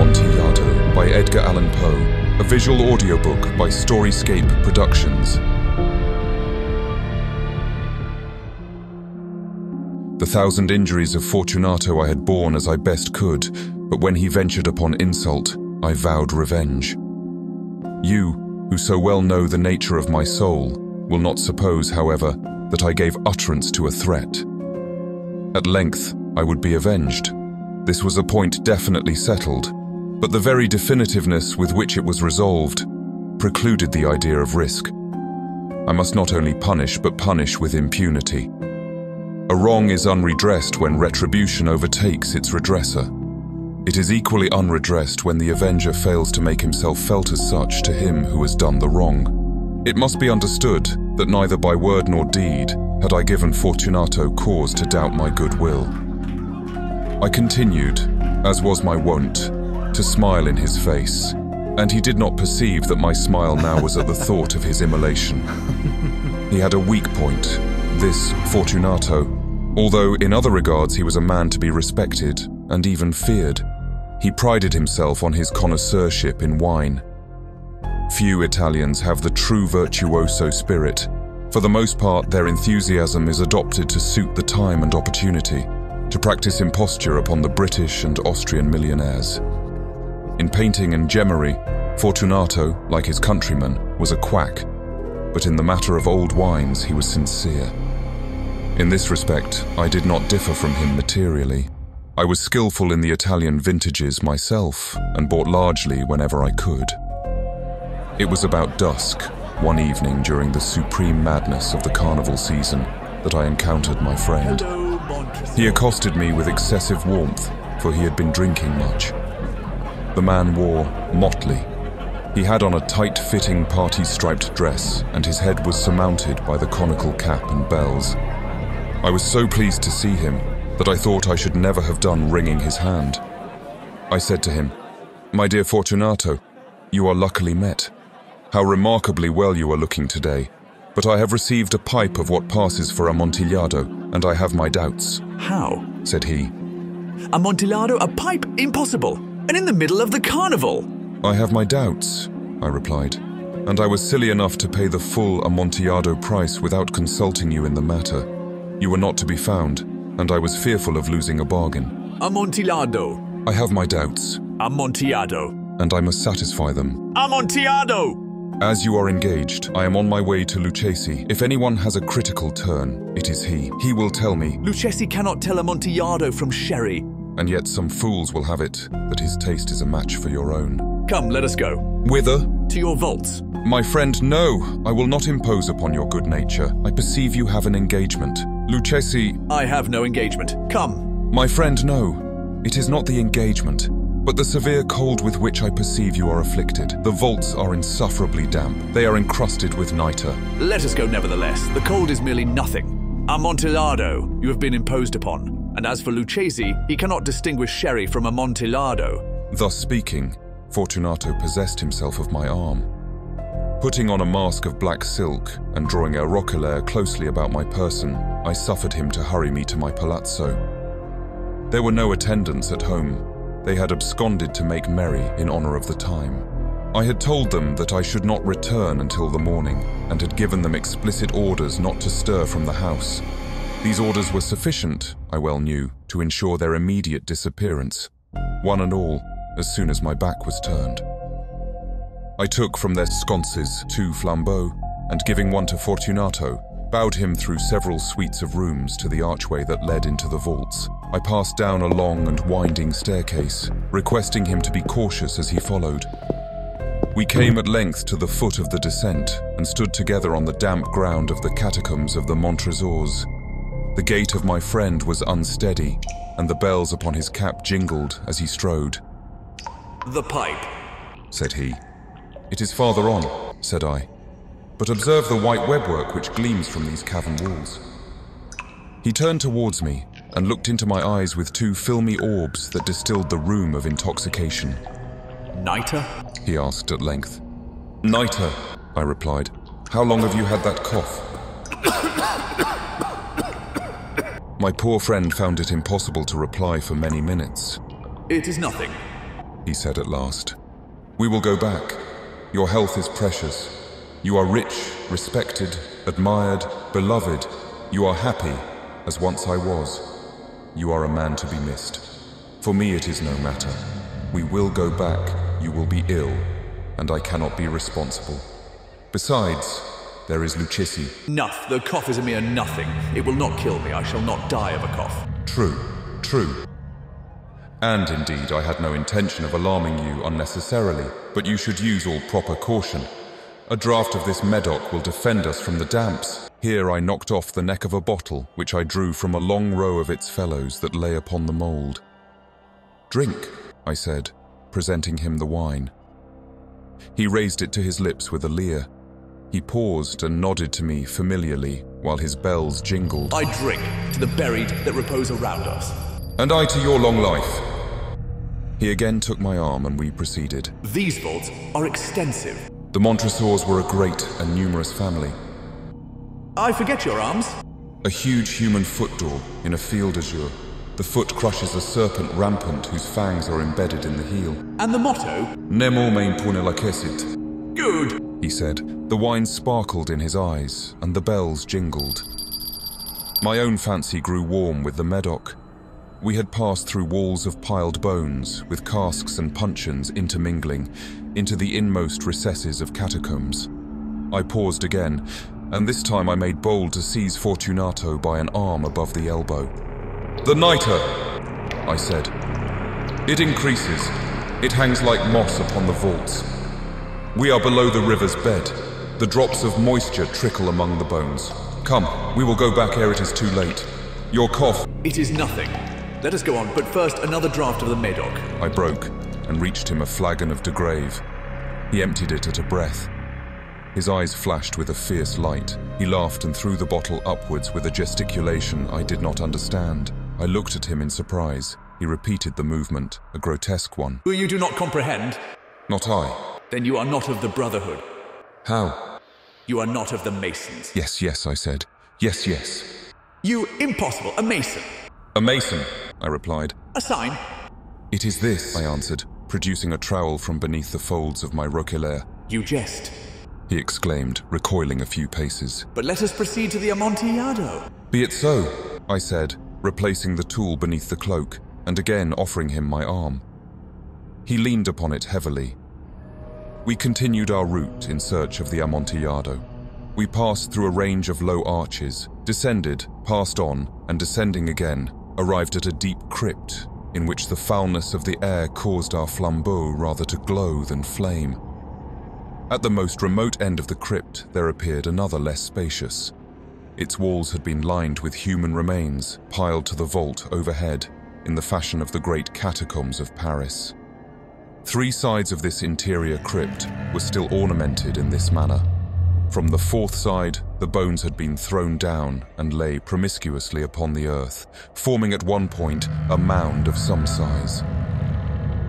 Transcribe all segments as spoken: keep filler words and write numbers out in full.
Amontillado by Edgar Allan Poe, a visual audiobook by Storyscape Productions. The thousand injuries of Fortunato I had borne as I best could, but when he ventured upon insult, I vowed revenge. You, who so well know the nature of my soul, will not suppose, however, that I gave utterance to a threat. At length, I would be avenged. This was a point definitely settled, but the very definitiveness with which it was resolved precluded the idea of risk. I must not only punish, but punish with impunity. A wrong is unredressed when retribution overtakes its redresser. It is equally unredressed when the avenger fails to make himself felt as such to him who has done the wrong. It must be understood that neither by word nor deed had I given Fortunato cause to doubt my goodwill. I continued, as was my wont, to smile in his face, and he did not perceive that my smile now was at the thought of his immolation. He had a weak point, this Fortunato, although in other regards he was a man to be respected and even feared. He prided himself on his connoisseurship in wine. Few Italians have the true virtuoso spirit. For the most part, their enthusiasm is adopted to suit the time and opportunity, to practice imposture upon the British and Austrian millionaires. In painting and gemmery, Fortunato, like his countrymen, was a quack, but in the matter of old wines he was sincere. In this respect, I did not differ from him materially. I was skillful in the Italian vintages myself, and bought largely whenever I could. It was about dusk, one evening during the supreme madness of the carnival season, that I encountered my friend. He accosted me with excessive warmth, for he had been drinking much. The man wore motley. He had on a tight-fitting party-striped dress, and his head was surmounted by the conical cap and bells. I was so pleased to see him that I thought I should never have done wringing his hand. I said to him, "My dear Fortunato, you are luckily met. How remarkably well you are looking today. But I have received a pipe of what passes for Amontillado, and I have my doubts." "How?" said he. "Amontillado, a pipe? Impossible! And in the middle of the carnival!" "I have my doubts," I replied, "and I was silly enough to pay the full Amontillado price without consulting you in the matter. You were not to be found, and I was fearful of losing a bargain." "Amontillado!" "I have my doubts." "Amontillado!" "And I must satisfy them." "Amontillado!" "As you are engaged, I am on my way to Luchesi. If anyone has a critical turn, it is he. He will tell me." "Luchesi cannot tell Amontillado from sherry." "And yet some fools will have it that his taste is a match for your own." "Come, let us go." "Whither?" "To your vaults." "My friend, no. I will not impose upon your good nature. I perceive you have an engagement. Luchesi—" "I have no engagement. Come." "My friend, no. It is not the engagement, but the severe cold with which I perceive you are afflicted. The vaults are insufferably damp. They are encrusted with nitre." "Let us go nevertheless. The cold is merely nothing. Amontillado, you have been imposed upon. And as for Luchesi, he cannot distinguish sherry from Amontillado." Thus speaking, Fortunato possessed himself of my arm. Putting on a mask of black silk and drawing a roquelaire closely about my person, I suffered him to hurry me to my palazzo. There were no attendants at home. They had absconded to make merry in honor of the time. I had told them that I should not return until the morning, and had given them explicit orders not to stir from the house. These orders were sufficient, I well knew, to ensure their immediate disappearance, one and all, as soon as my back was turned. I took from their sconces two flambeaux, and giving one to Fortunato, bowed him through several suites of rooms to the archway that led into the vaults. I passed down a long and winding staircase, requesting him to be cautious as he followed. We came at length to the foot of the descent and stood together on the damp ground of the catacombs of the Montresors. The gait of my friend was unsteady, and the bells upon his cap jingled as he strode. "The pipe," said he. "It is farther on," said I. "But observe the white webwork which gleams from these cavern walls." He turned towards me and looked into my eyes with two filmy orbs that distilled the rheum of intoxication. "Nitre?" he asked at length. "Nitre," I replied. "How long have you had that cough?" My poor friend found it impossible to reply for many minutes. "It is nothing." he said at last. We will go back. Your health is precious. You are rich, respected, admired, beloved. You are happy, as once I was. You are a man to be missed. For me it is no matter. We will go back, you will be ill, and I cannot be responsible. Besides, there is Luchesi. Enough, the cough is a mere nothing. It will not kill me, I shall not die of a cough. True, true. And indeed, I had no intention of alarming you unnecessarily, but you should use all proper caution. A draught of this Medoc will defend us from the damps. Here I knocked off the neck of a bottle, which I drew from a long row of its fellows that lay upon the mould. Drink, I said, presenting him the wine. He raised it to his lips with a leer. He paused and nodded to me familiarly while his bells jingled. I drink to the buried that repose around us. And I to your long life. He again took my arm and we proceeded. These vaults are extensive. The Montresors were a great and numerous family. I forget your arms. A huge human foot door in a field azure. The foot crushes a serpent rampant whose fangs are embedded in the heel. And the motto? Nemo me impune lacessit. Good, he said. The wine sparkled in his eyes, and the bells jingled. My own fancy grew warm with the Medoc. We had passed through walls of piled bones, with casks and puncheons intermingling, into the inmost recesses of catacombs. I paused again, and this time I made bold to seize Fortunato by an arm above the elbow. The nitre, I said. It increases. It hangs like moss upon the vaults. We are below the river's bed. The drops of moisture trickle among the bones. Come, we will go back ere it is too late. Your cough... It is nothing. Let us go on, but first another draught of the Medoc. I broke and reached him a flagon of de grave. He emptied it at a breath. His eyes flashed with a fierce light. He laughed and threw the bottle upwards with a gesticulation I did not understand. I looked at him in surprise. He repeated the movement, a grotesque one. You do not comprehend? Not I. Then you are not of the Brotherhood. How? You are not of the Masons. Yes, yes, I said. Yes, yes. You impossible, a Mason. A Mason, I replied. A sign. It is this, I answered, producing a trowel from beneath the folds of my roquelaire. You jest, he exclaimed, recoiling a few paces. But let us proceed to the Amontillado. Be it so, I said, replacing the tool beneath the cloak, and again offering him my arm. He leaned upon it heavily. We continued our route in search of the Amontillado. We passed through a range of low arches, descended, passed on, and descending again, arrived at a deep crypt, in which the foulness of the air caused our flambeaux rather to glow than flame. At the most remote end of the crypt, there appeared another less spacious. Its walls had been lined with human remains, piled to the vault overhead, in the fashion of the great catacombs of Paris. Three sides of this interior crypt were still ornamented in this manner. From the fourth side, the bones had been thrown down and lay promiscuously upon the earth, forming at one point a mound of some size.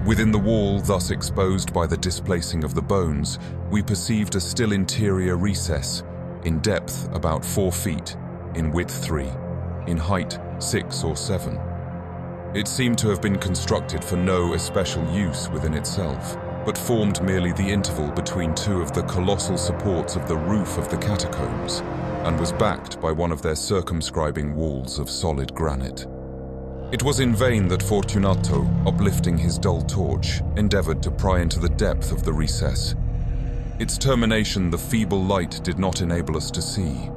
Within the wall, thus exposed by the displacing of the bones, we perceived a still interior recess, in depth about four feet, in width three, in height six or seven. It seemed to have been constructed for no especial use within itself, but formed merely the interval between two of the colossal supports of the roof of the catacombs, and was backed by one of their circumscribing walls of solid granite. It was in vain that Fortunato, uplifting his dull torch, endeavored to pry into the depth of the recess. Its termination the feeble light did not enable us to see.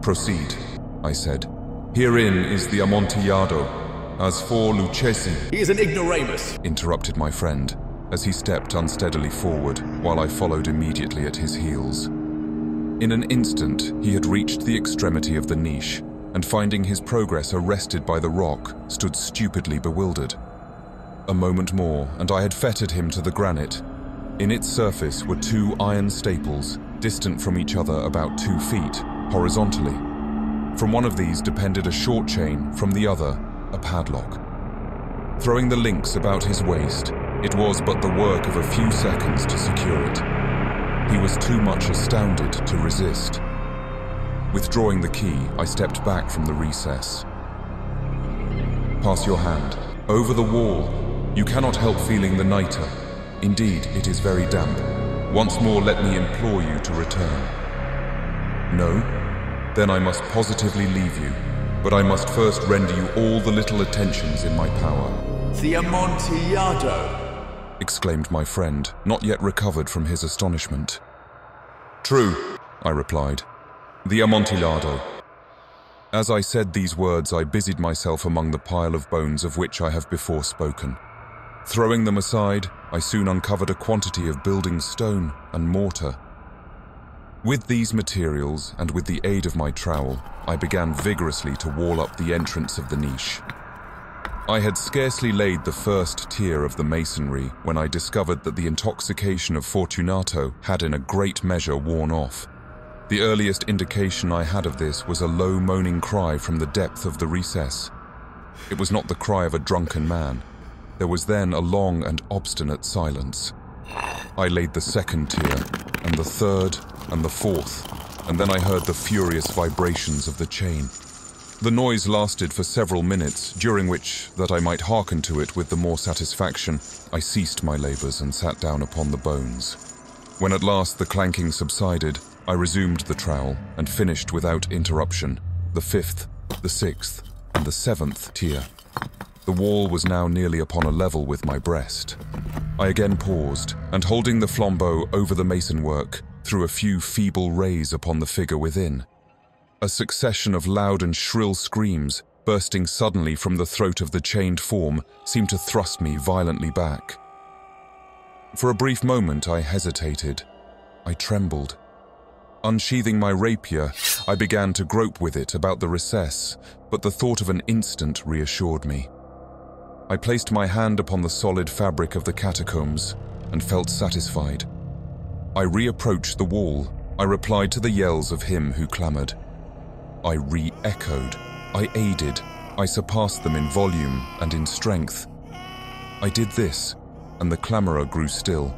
Proceed, I said. Herein is the Amontillado. As for Luchesi... He is an ignoramus, interrupted my friend, as he stepped unsteadily forward, while I followed immediately at his heels. In an instant, he had reached the extremity of the niche, and finding his progress arrested by the rock, stood stupidly bewildered. A moment more, and I had fettered him to the granite. In its surface were two iron staples, distant from each other about two feet, horizontally. From one of these depended a short chain, from the other, a padlock. Throwing the links about his waist, it was but the work of a few seconds to secure it. He was too much astounded to resist. Withdrawing the key, I stepped back from the recess. Pass your hand. Over the wall, You cannot help feeling the nitre. Indeed, it is very damp. Once more let me implore you to return. No? Then I must positively leave you, but I must first render you all the little attentions in my power. The Amontillado! Exclaimed my friend, not yet recovered from his astonishment. True, I replied. The Amontillado. As I said these words, I busied myself among the pile of bones of which I have before spoken. Throwing them aside, I soon uncovered a quantity of building stone and mortar. With these materials, and with the aid of my trowel, I began vigorously to wall up the entrance of the niche. I had scarcely laid the first tier of the masonry when I discovered that the intoxication of Fortunato had in a great measure worn off. The earliest indication I had of this was a low moaning cry from the depth of the recess. It was not the cry of a drunken man. There was then a long and obstinate silence. I laid the second tier, and the third, and the fourth, and then I heard the furious vibrations of the chain. The noise lasted for several minutes, during which, that I might hearken to it with the more satisfaction, I ceased my labours and sat down upon the bones. When at last the clanking subsided, I resumed the trowel, and finished without interruption, the fifth, the sixth, and the seventh tier. The wall was now nearly upon a level with my breast. I again paused, and holding the flambeau over the mason work, threw a few feeble rays upon the figure within. A succession of loud and shrill screams, bursting suddenly from the throat of the chained form, seemed to thrust me violently back. For a brief moment I hesitated. I trembled. Unsheathing my rapier, I began to grope with it about the recess, but the thought of an instant reassured me. I placed my hand upon the solid fabric of the catacombs and felt satisfied. I reapproached the wall. I replied to the yells of him who clamoured. I re-echoed. I aided. I surpassed them in volume and in strength. I did this, and the clamourer grew still.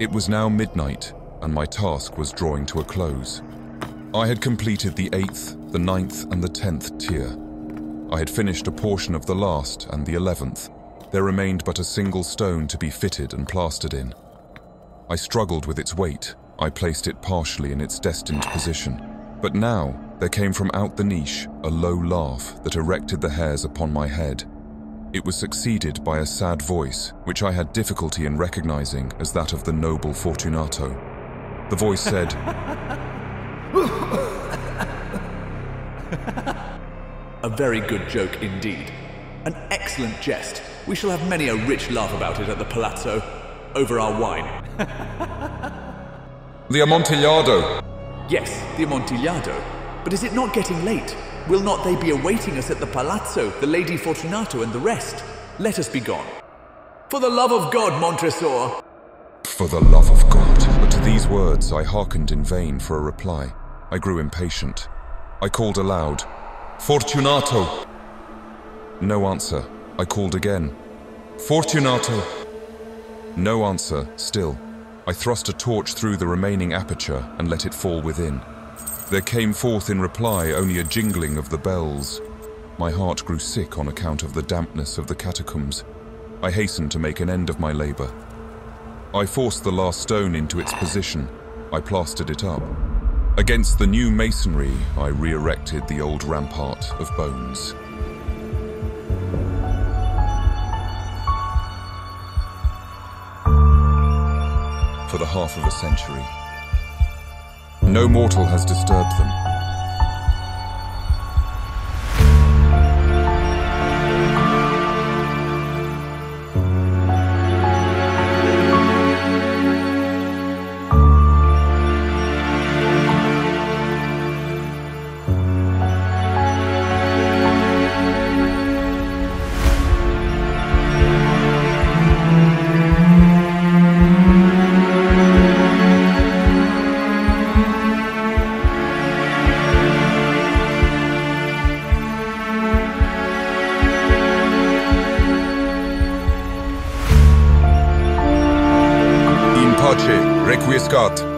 It was now midnight, and my task was drawing to a close. I had completed the eighth, the ninth, and the tenth tier. I had finished a portion of the last and the eleventh. There remained but a single stone to be fitted and plastered in. I struggled with its weight. I placed it partially in its destined position. But now, there came from out the niche a low laugh that erected the hairs upon my head. It was succeeded by a sad voice, which I had difficulty in recognizing as that of the noble Fortunato. The voice said, "A very good joke indeed. An excellent jest. We shall have many a rich laugh about it at the Palazzo, over our wine." The Amontillado! Yes, the Amontillado. But is it not getting late? Will not they be awaiting us at the Palazzo, the Lady Fortunato and the rest? Let us be gone. For the love of God, Montresor! For the love of God. These words I hearkened in vain for a reply. I grew impatient. I called aloud, "Fortunato!" No answer. I called again, "Fortunato!" No answer still. I thrust a torch through the remaining aperture and let it fall within. There came forth in reply only a jingling of the bells. My heart grew sick on account of the dampness of the catacombs. I hastened to make an end of my labour. I forced the last stone into its position. I plastered it up. Against the new masonry, I re-erected the old rampart of bones. For the half of a century, no mortal has disturbed them. Requiescat.